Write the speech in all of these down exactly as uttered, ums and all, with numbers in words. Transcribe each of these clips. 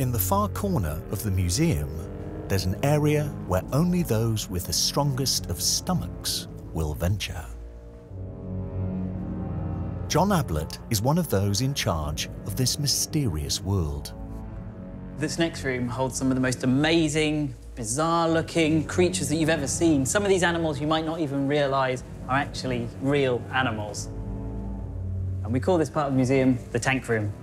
In the far corner of the museum, there's an area where only those with the strongest of stomachs will venture. John Ablett is one of those in charge of this mysterious world. This next room holds some of the most amazing, bizarre-looking creatures that you've ever seen. Some of these animals you might not even realise are actually real animals. And we call this part of the museum the tank room.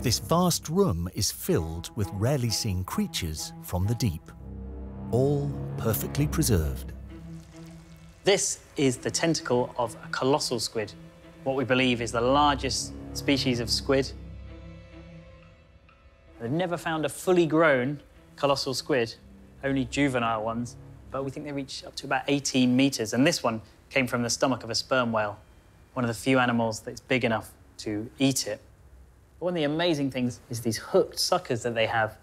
This vast room is filled with rarely seen creatures from the deep, all perfectly preserved. This is the tentacle of a colossal squid, what we believe is the largest species of squid. They've never found a fully grown colossal squid, only juvenile ones, but we think they reach up to about eighteen metres, and this one came from the stomach of a sperm whale, one of the few animals that's big enough to eat it. But one of the amazing things is these hooked suckers that they have.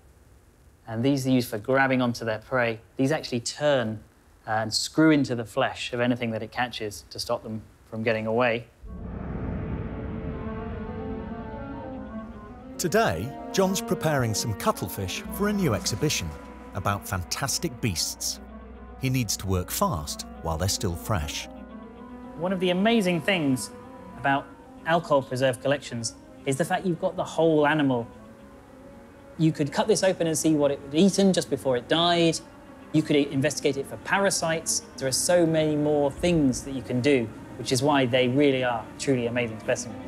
And these are used for grabbing onto their prey. These actually turn and screw into the flesh of anything that it catches to stop them from getting away. Today, John's preparing some cuttlefish for a new exhibition about fantastic beasts. He needs to work fast while they're still fresh. One of the amazing things about alcohol-preserved collections is the fact you've got the whole animal. You could cut this open and see what it had eaten just before it died. You could investigate it for parasites. There are so many more things that you can do, which is why they really are truly amazing specimens.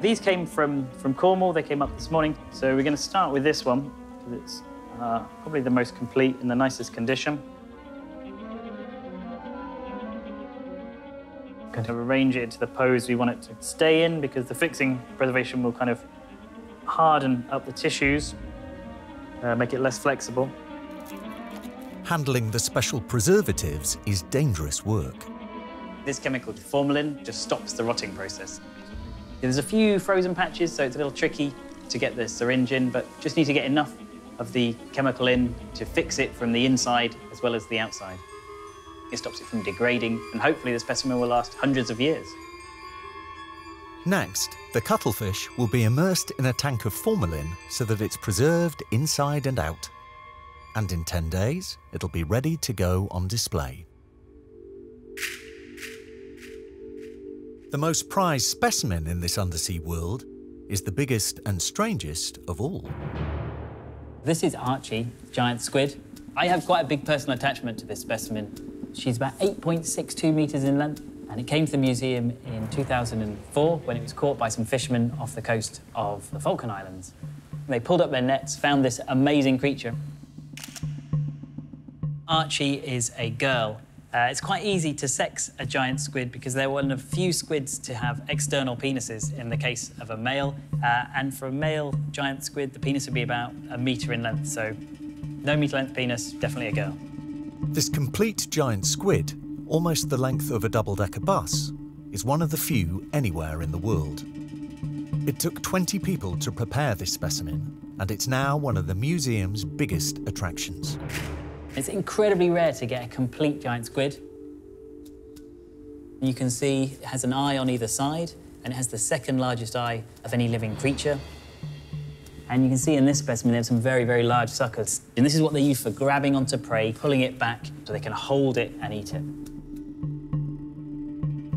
These came from, from Cornwall. They came up this morning. So we're going to start with this one, because it's uh, probably the most complete and the nicest condition. Kind of arrange it to the pose we want it to stay in, because the fixing preservation will kind of harden up the tissues, uh, make it less flexible. Handling the special preservatives is dangerous work. This chemical, formalin, just stops the rotting process. There's a few frozen patches, so it's a little tricky to get the syringe in, but just need to get enough of the chemical in to fix it from the inside as well as the outside. It stops it from degrading, and hopefully the specimen will last hundreds of years. Next, the cuttlefish will be immersed in a tank of formalin so that it's preserved inside and out. And in ten days, it'll be ready to go on display. The most prized specimen in this undersea world is the biggest and strangest of all. This is Archie, giant squid. I have quite a big personal attachment to this specimen. She's about eight point six two metres in length, and it came to the museum in two thousand four when it was caught by some fishermen off the coast of the Falkland Islands. They pulled up their nets, found this amazing creature. Archie is a girl. Uh, it's quite easy to sex a giant squid because they're one of few squids to have external penises in the case of a male. Uh, and for a male giant squid, the penis would be about a metre in length, so no metre-length penis, definitely a girl. This complete giant squid, almost the length of a double-decker bus, is one of the few anywhere in the world. It took twenty people to prepare this specimen, and it's now one of the museum's biggest attractions. It's incredibly rare to get a complete giant squid. You can see it has an eye on either side, and it has the second largest eye of any living creature. And you can see in this specimen, they have some very, very large suckers. And this is what they use for grabbing onto prey, pulling it back so they can hold it and eat it.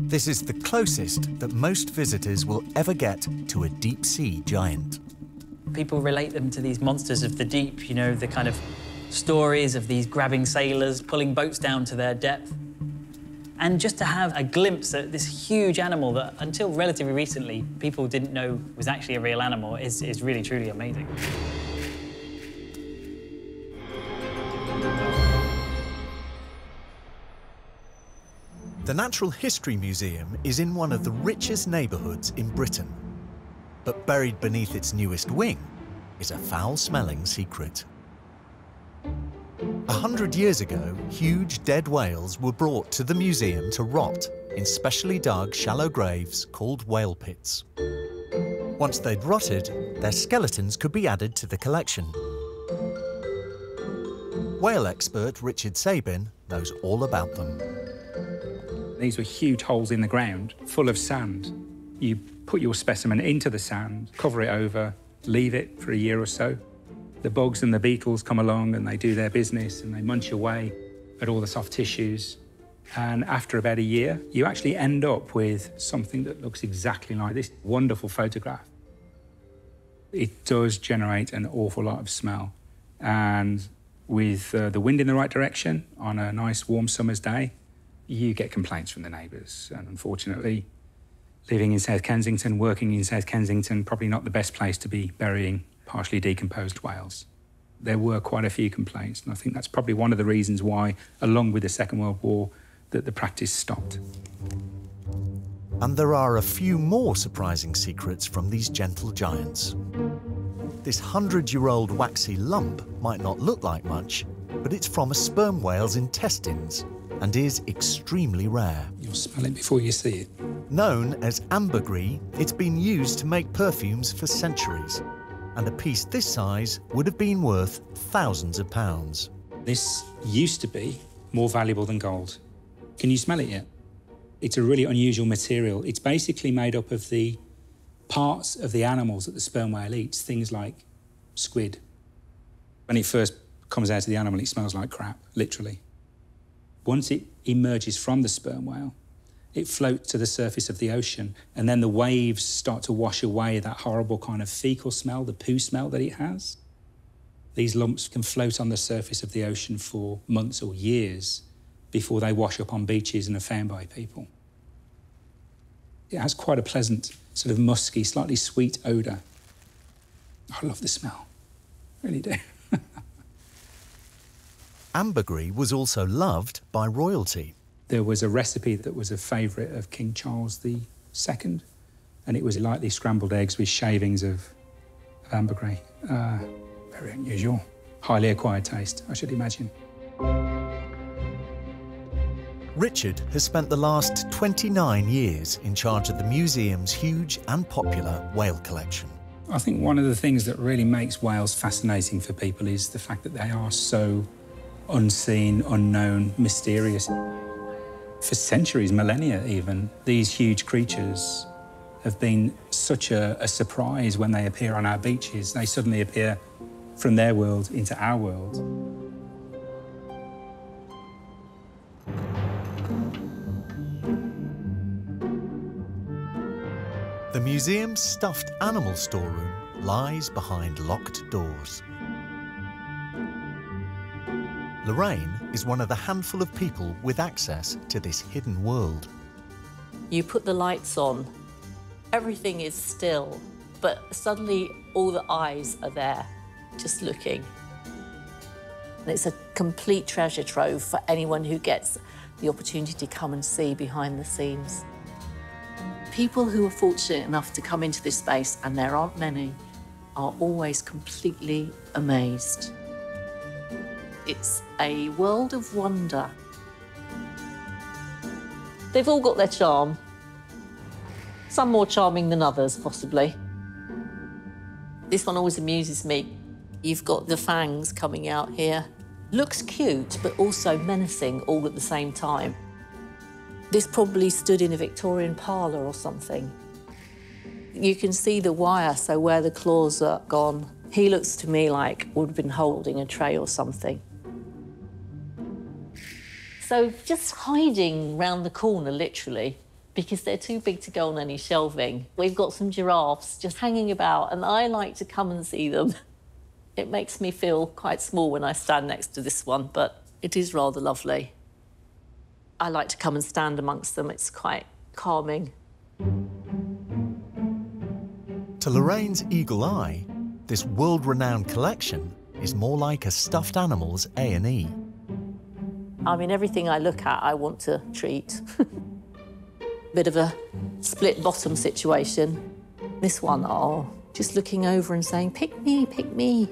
This is the closest that most visitors will ever get to a deep-sea giant. People relate them to these monsters of the deep, you know, the kind of stories of these grabbing sailors, pulling boats down to their depth. And just to have a glimpse at this huge animal that, until relatively recently, people didn't know was actually a real animal is, is really, truly amazing. The Natural History Museum is in one of the richest neighbourhoods in Britain. But buried beneath its newest wing is a foul-smelling secret. A hundred years ago, huge dead whales were brought to the museum to rot in specially dug shallow graves called whale pits. Once they'd rotted, their skeletons could be added to the collection. Whale expert Richard Sabin knows all about them. These were huge holes in the ground, full of sand. You put your specimen into the sand, cover it over, leave it for a year or so. The bugs and the beetles come along and they do their business and they munch away at all the soft tissues. And after about a year, you actually end up with something that looks exactly like this wonderful photograph. It does generate an awful lot of smell. And with uh, the wind in the right direction on a nice warm summer's day, you get complaints from the neighbours. And unfortunately, living in South Kensington, working in South Kensington, probably not the best place to be burying partially decomposed whales. There were quite a few complaints, and I think that's probably one of the reasons why, along with the Second World War, that the practice stopped. And there are a few more surprising secrets from these gentle giants. This hundred-year-old waxy lump might not look like much, but it's from a sperm whale's intestines and is extremely rare. You'll smell it before you see it. Known as ambergris, it's been used to make perfumes for centuries, and a piece this size would have been worth thousands of pounds. This used to be more valuable than gold. Can you smell it yet? It's a really unusual material. It's basically made up of the parts of the animals that the sperm whale eats, things like squid. When it first comes out of the animal, it smells like crap, literally. Once it emerges from the sperm whale, it floats to the surface of the ocean, and then the waves start to wash away that horrible kind of fecal smell, the poo smell that it has. These lumps can float on the surface of the ocean for months or years before they wash up on beaches and are found by people. It has quite a pleasant, sort of musky, slightly sweet odour. I love the smell, I really do. Ambergris was also loved by royalty. There was a recipe that was a favourite of King Charles the Second, and it was lightly scrambled eggs with shavings of, of ambergris. Uh, very unusual. Highly acquired taste, I should imagine. Richard has spent the last twenty-nine years in charge of the museum's huge and popular whale collection. I think one of the things that really makes whales fascinating for people is the fact that they are so unseen, unknown, mysterious. For centuries, millennia even, these huge creatures have been such a, a surprise when they appear on our beaches. They suddenly appear from their world into our world. The museum's stuffed animal storeroom lies behind locked doors. Lorraine is one of the handful of people with access to this hidden world. You put the lights on, everything is still, but suddenly all the eyes are there, just looking. And it's a complete treasure trove for anyone who gets the opportunity to come and see behind the scenes. People who are fortunate enough to come into this space, and there aren't many, are always completely amazed. It's a world of wonder. They've all got their charm. Some more charming than others, possibly. This one always amuses me. You've got the fangs coming out here. Looks cute, but also menacing all at the same time. This probably stood in a Victorian parlour or something. You can see the wire, so where the claws are gone. He looks to me like would have been holding a tray or something. So just hiding round the corner, literally, because they're too big to go on any shelving. We've got some giraffes just hanging about, and I like to come and see them. It makes me feel quite small when I stand next to this one, but it is rather lovely. I like to come and stand amongst them. It's quite calming. To Lorraine's eagle eye, this world-renowned collection is more like a stuffed animal's A and E. I mean, everything I look at, I want to treat. Bit of a split bottom situation. This one, oh, just looking over and saying, pick me, pick me.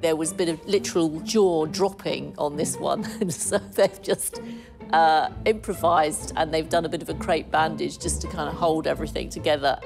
There was a bit of literal jaw dropping on this one, and so they've just uh, improvised and they've done a bit of a crepe bandage just to kind of hold everything together.